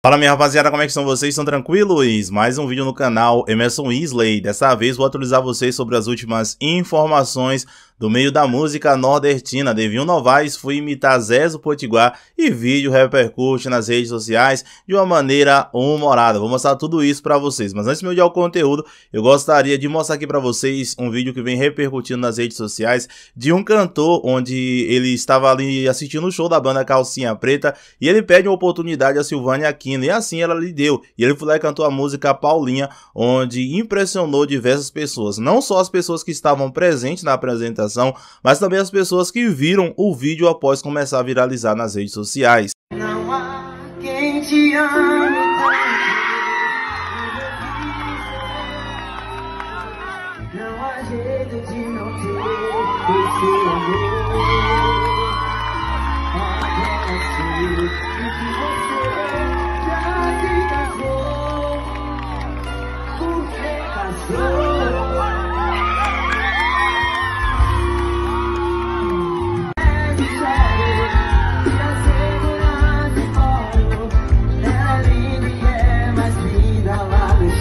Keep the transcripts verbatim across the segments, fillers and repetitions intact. Fala minha rapaziada, como é que estão vocês? Estão tranquilos? Mais um vídeo no canal Emerson Yslley. Dessa vez vou atualizar vocês sobre as últimas informações do meio da música nordestina. Devinho Novaes foi imitar Zezo Potiguar e vídeo repercute nas redes sociais de uma maneira humorada. Vou mostrar tudo isso pra vocês, mas antes de me dar o conteúdo, eu gostaria de mostrar aqui pra vocês um vídeo que vem repercutindo nas redes sociais de um cantor onde ele estava ali assistindo o show da banda Calcinha Preta e ele pede uma oportunidade a Silvânia Aquino. E assim ela lhe deu, e ele foi lá e cantou a música Paulinha, onde impressionou diversas pessoas, não só as pessoas que estavam presentes na apresentação, mas também as pessoas que viram o vídeo após começar a viralizar nas redes sociais. Não há quem te ama. Não há jeito de não ter o seu amor.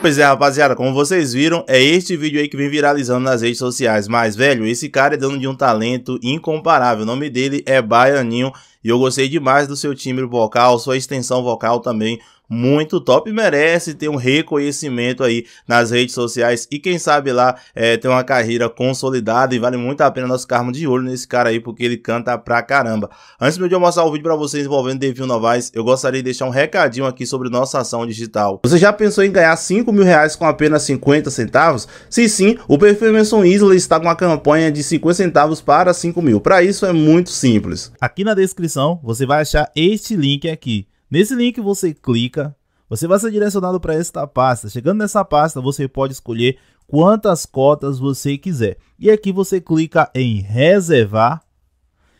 Pois é, rapaziada, como vocês viram, é este vídeo aí que vem viralizando nas redes sociais. Mas, velho, esse cara é dono de um talento incomparável. O nome dele é Baianinho e eu gostei demais do seu timbre vocal, sua extensão vocal também. Muito top, merece ter um reconhecimento aí nas redes sociais e quem sabe lá é, ter uma carreira consolidada, e vale muito a pena nós ficarmos de olho nesse cara aí, porque ele canta pra caramba. Antes de eu mostrar o vídeo pra vocês envolvendo Devinho Novaes, eu gostaria de deixar um recadinho aqui sobre nossa ação digital. Você já pensou em ganhar cinco mil reais com apenas cinquenta centavos? Se sim, o perfil Emerson Yslley está com uma campanha de cinquenta centavos para cinco mil. Para isso é muito simples. Aqui na descrição você vai achar este link aqui. Nesse link você clica, você vai ser direcionado para esta pasta. Chegando nessa pasta, você pode escolher quantas cotas você quiser. E aqui você clica em reservar.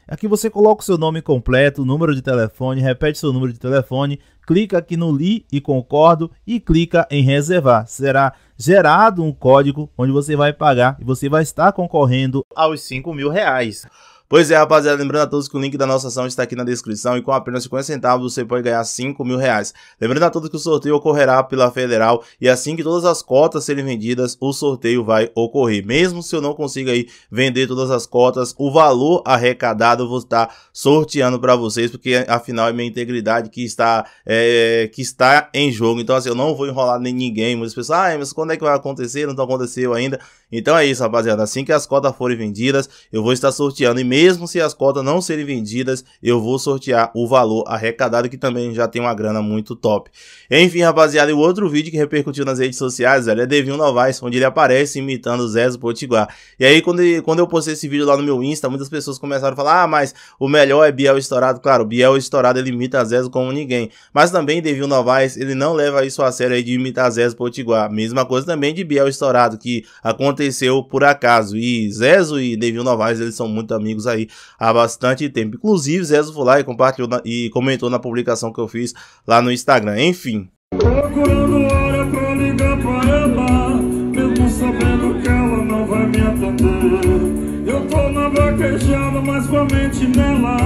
Aqui você coloca o seu nome completo, número de telefone, repete seu número de telefone, clica aqui no li e concordo e clica em reservar. Será gerado um código onde você vai pagar e você vai estar concorrendo aos cinco mil reais. Pois é, rapaziada, lembrando a todos que o link da nossa ação está aqui na descrição e com apenas cinquenta centavos você pode ganhar cinco mil reais. Lembrando a todos que o sorteio ocorrerá pela Federal e assim que todas as cotas serem vendidas, o sorteio vai ocorrer. Mesmo se eu não consiga aí vender todas as cotas, o valor arrecadado eu vou estar sorteando para vocês, porque afinal é minha integridade que está, é, que está em jogo. Então assim, eu não vou enrolar nem ninguém. Muitas pessoas, ah, mas quando é que vai acontecer? Não aconteceu ainda. Então é isso, rapaziada, assim que as cotas forem vendidas, eu vou estar sorteando e mesmo se as cotas não serem vendidas, eu vou sortear o valor arrecadado, que também já tem uma grana muito top. Enfim, rapaziada, e o outro vídeo que repercutiu nas redes sociais, velho, é Devinho Novaes, onde ele aparece imitando Zezo Potiguar. E aí, quando, ele, quando eu postei esse vídeo lá no meu Insta, muitas pessoas começaram a falar, ah, mas o melhor é Biel Estourado. Claro, Biel Estourado, ele imita Zezo como ninguém. Mas também Devinho Novaes, ele não leva isso a sério aí de imitar Zezo Potiguar. Mesma coisa também de Biel Estourado, que aconteceu por acaso. E Zezo e Devinho Novaes, eles são muito amigos aí há bastante tempo. Inclusive, Zezo foi lá e compartilhou na, e comentou na publicação que eu fiz lá no Instagram. Enfim. Procurando hora pra ligar pra ela, mesmo sabendo que ela não vai me atender. Eu tô na vaquejada, mas com a mente nela.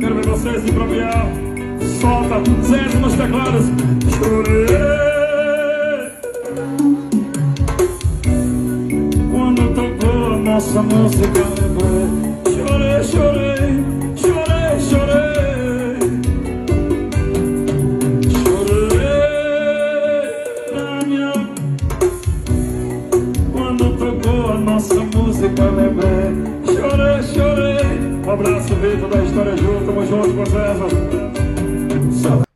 Quero ver vocês improviar. Solta Zezo nos teclados. Chorei. Quando tocou a nossa música, lembrei. Chorei, chorei, chorei, chorei na minha. Quando nossa música lembrei. Chorei, chorei. Um abraço, Vitor, da História Junto. Tamo junto com o Zezo.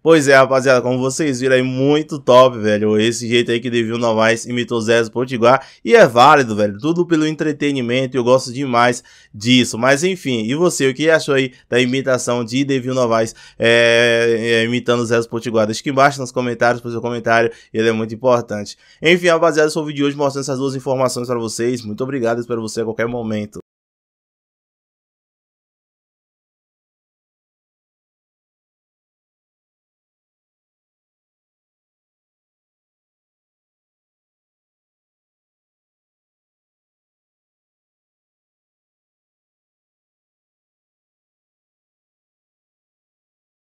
Pois é, rapaziada, como vocês viram aí, muito top, velho, esse jeito aí que Devinho Novaes imitou Zezo Potiguar, e é válido, velho, tudo pelo entretenimento, eu gosto demais disso, mas enfim, e você, o que achou aí da imitação de Devinho Novaes é, é, imitando Zezo Potiguar? Deixa aqui embaixo nos comentários, pro seu comentário, ele é muito importante. Enfim, rapaziada, esse foi o vídeo de hoje mostrando essas duas informações pra vocês, muito obrigado, espero você a qualquer momento.